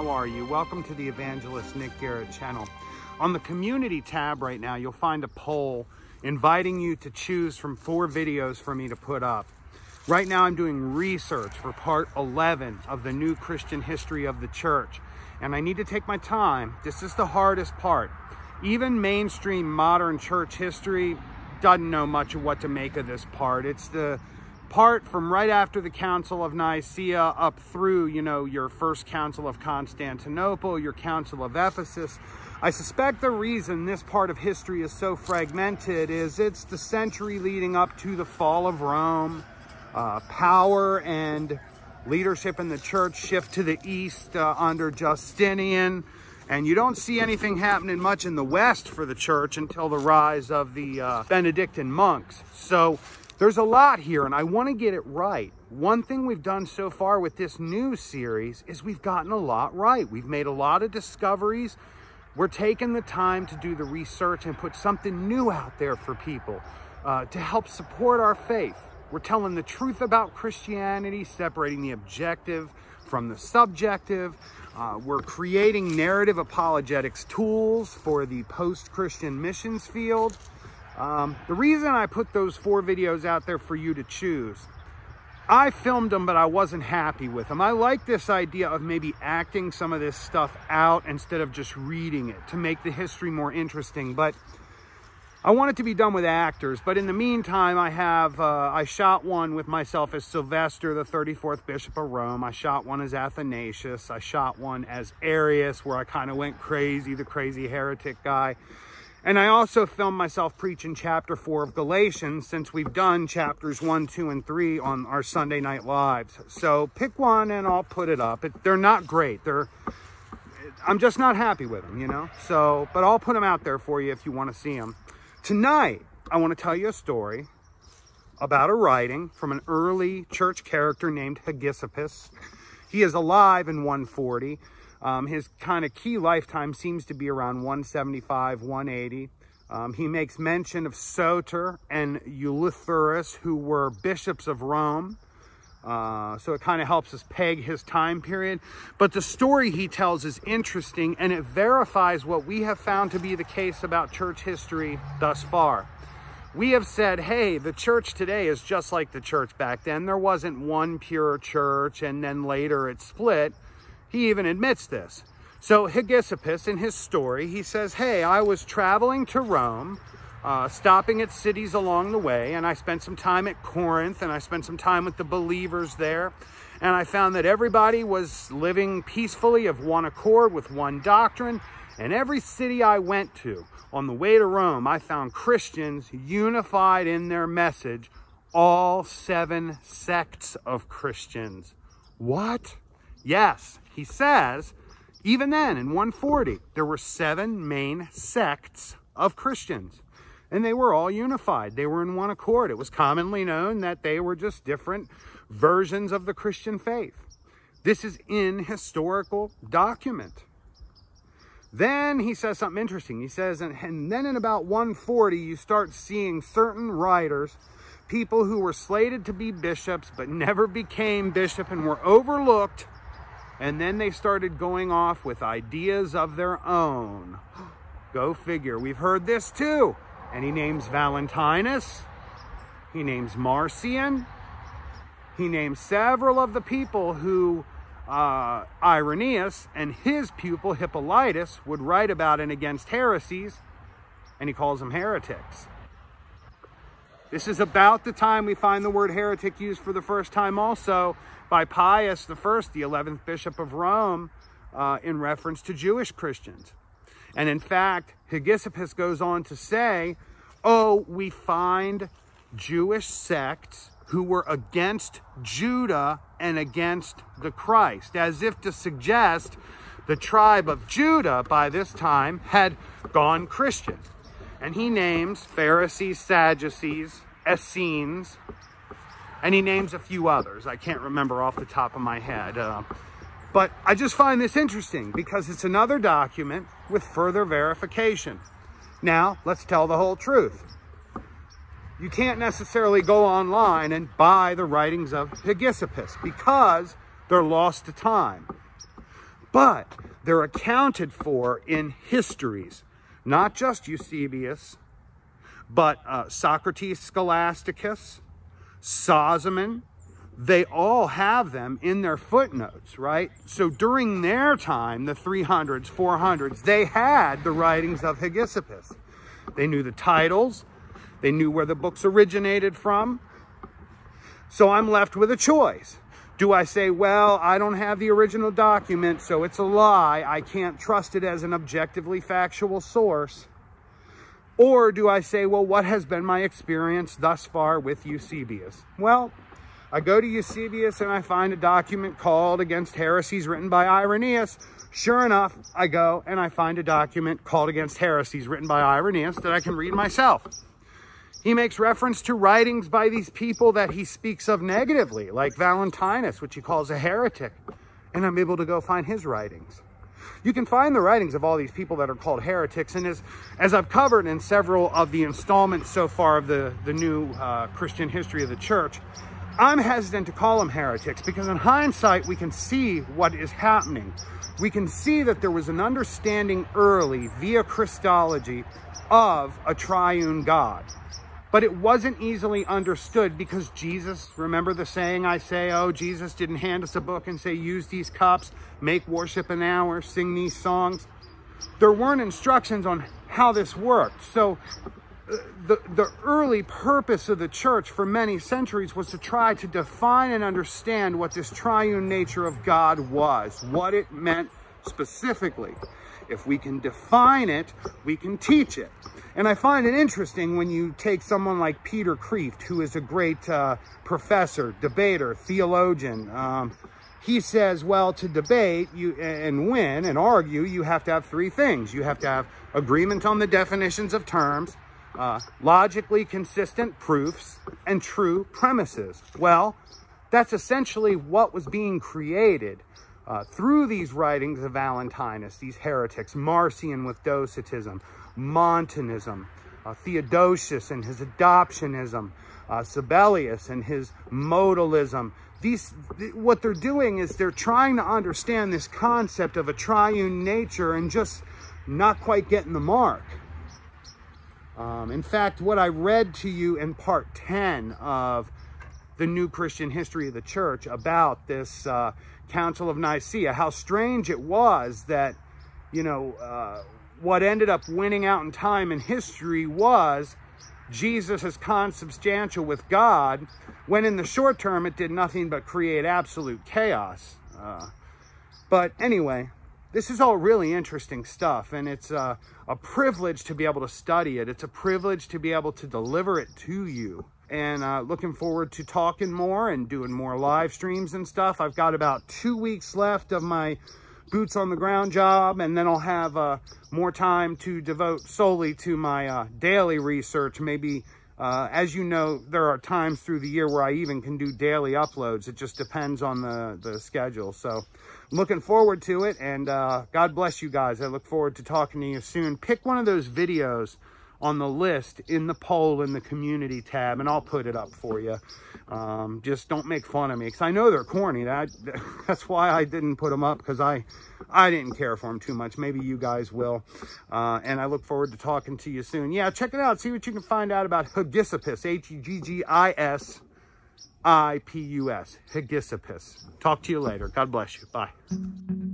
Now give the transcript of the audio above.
How are you? Welcome to the Evangelist Nick Garrett channel. On the community tab right now, you'll find a poll inviting you to choose from 4 videos for me to put up. Right now, I'm doing research for part 11 of the New Christian History of the Church, and I need to take my time. This is the hardest part. Even mainstream modern church history doesn't know much of what to make of this part. It's the part from right after the Council of Nicaea up through, you know, your first Council of Constantinople, your Council of Ephesus. I suspect the reason this part of history is so fragmented is it's the century leading up to the fall of Rome. Power and leadership in the church shift to the east under Justinian. And you don't see anything happening much in the west for the church until the rise of the Benedictine monks. So there's a lot here, and I want to get it right. One thing we've done so far with this new series is we've gotten a lot right. We've made a lot of discoveries. We're taking the time to do the research and put something new out there for people to help support our faith. We're telling the truth about Christianity, separating the objective from the subjective. We're creating narrative apologetics tools for the post-Christian missions field. The reason I put those 4 videos out there for you to choose, I filmed them, but I wasn't happy with them. I like this idea of maybe acting some of this stuff out instead of just reading it to make the history more interesting. But I want it to be done with actors. But in the meantime, I shot one with myself as Sylvester, the 34th Bishop of Rome. I shot one as Athanasius. I shot one as Arius, where I kind of went crazy, the crazy heretic guy. And I also filmed myself preaching chapter 4 of Galatians, since we've done chapters 1, 2, and 3 on our Sunday night lives. So pick one and I'll put it up. They're not great. I'm just not happy with them, you know? So, but I'll put them out there for you if you want to see them. Tonight, I want to tell you a story about a writing from an early church character named Hegesippus. He is alive in 140. His kind of key lifetime seems to be around 175, 180. He makes mention of Soter and Eleutherus, who were bishops of Rome. So it kind of helps us peg his time period. But the story he tells is interesting, and it verifies what we have found to be the case about church history thus far. We have said, hey, the church today is just like the church back then. There wasn't one pure church, and then later it split. He even admits this. So Hegesippus, in his story, he says, hey, I was traveling to Rome, stopping at cities along the way, and I spent some time at Corinth, and I spent some time with the believers there, and I found that everybody was living peacefully of one accord with one doctrine, and every city I went to on the way to Rome, I found Christians unified in their message, all 7 sects of Christians. What? Yes, he says, even then in 140, there were 7 main sects of Christians, and they were all unified. They were in one accord. It was commonly known that they were just different versions of the Christian faith. This is in historical document. Then he says something interesting. He says, and then in about 140, you start seeing certain writers, people who were slated to be bishops but never became bishop and were overlooked. And then they started going off with ideas of their own. Go figure. We've heard this too. And he names Valentinus. He names Marcion. He names several of the people who Irenaeus and his pupil Hippolytus would write about and against heresies. And he calls them heretics. This is about the time we find the word heretic used for the first time also by Pius I, the 11th Bishop of Rome, in reference to Jewish Christians. And in fact, Hegesippus goes on to say, oh, we find Jewish sects who were against Judah and against the Christ, as if to suggest the tribe of Judah by this time had gone Christian. And he names Pharisees, Sadducees, Essenes, and he names a few others. I can't remember off the top of my head. But I just find this interesting because it's another document with further verification. Now, let's tell the whole truth. You can't necessarily go online and buy the writings of Hegesippus because they're lost to time. but they're accounted for in histories, not just Eusebius, but Socrates Scholasticus, Sozomen. They all have them in their footnotes, right? So during their time, the 300s, 400s, they had the writings of Hegesippus. They knew the titles. They knew where the books originated from. So I'm left with a choice. Do I say, well, I don't have the original document, so it's a lie. I can't trust it as an objectively factual source. Or do I say, well, what has been my experience thus far with Eusebius? Well, I go to Eusebius and I find a document called Against Heresies Written by Irenaeus. Sure enough, I go and I find a document called Against Heresies Written by Irenaeus that I can read myself. He makes reference to writings by these people that he speaks of negatively, like Valentinus, which he calls a heretic. And I'm able to go find his writings. You can find the writings of all these people that are called heretics. And as I've covered in several of the installments so far of the new Christian history of the church, I'm hesitant to call them heretics because in hindsight, we can see what is happening. We can see that there was an understanding early via Christology of a triune God, but it wasn't easily understood because Jesus, remember the saying I say, oh, Jesus didn't hand us a book and say, use these cups, make worship an hour, sing these songs. There weren't instructions on how this worked. So the early purpose of the church for many centuries was to try to define and understand what this triune nature of God was, what it meant specifically. If we can define it, we can teach it. And I find it interesting when you take someone like Peter Kreeft, who is a great professor, debater, theologian. He says, well, to debate and win and argue, you have to have three things. You have to have agreement on the definitions of terms, logically consistent proofs, and true premises. Well, that's essentially what was being created through these writings of Valentinus, these heretics, Marcion with Docetism, Montanism, Theodosius and his adoptionism, Sabellius and his modalism. What they're doing is they're trying to understand this concept of a triune nature and just not quite getting the mark. In fact, what I read to you in part 10 of the New Christian History of the Church about this Council of Nicaea, how strange it was that, you know, what ended up winning out in time in history was Jesus is consubstantial with God, when in the short term it did nothing but create absolute chaos. But anyway, this is all really interesting stuff, and it's a privilege to be able to study it. It's a privilege to be able to deliver it to you. And looking forward to talking more and doing more live streams and stuff. I've got about 2 weeks left of my boots on the ground job, and then I'll have more time to devote solely to my daily research. Maybe, as you know, there are times through the year where I even can do daily uploads. It just depends on the schedule. So looking forward to it, and God bless you guys. I look forward to talking to you soon. Pick one of those videos on the list in the poll in the community tab, and I'll put it up for you. Just don't make fun of me, because I know they're corny. That's why I didn't put them up, because I didn't care for them too much. Maybe you guys will. And I look forward to talking to you soon. Yeah, check it out. See what you can find out about Hegesippus, H-E-G-G-I-S-I-P-U-S, Hegesippus. Talk to you later. God bless you. Bye.